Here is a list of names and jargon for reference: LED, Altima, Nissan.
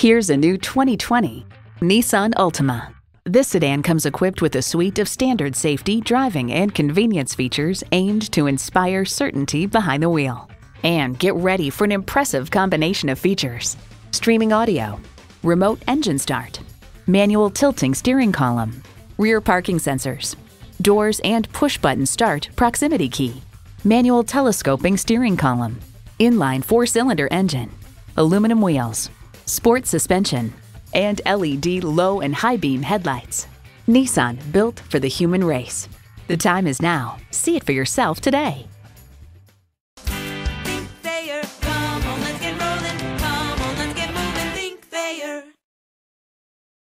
Here's a new 2020 Nissan Altima. This sedan comes equipped with a suite of standard safety, driving, and convenience features aimed to inspire certainty behind the wheel. And get ready for an impressive combination of features: streaming audio, remote engine start, manual tilting steering column, rear parking sensors, doors and push-button start proximity key, manual telescoping steering column, inline four-cylinder engine, aluminum wheels, sports suspension, and LED low and high beam headlights. Nissan, built for the human race. The time is now. See it for yourself today.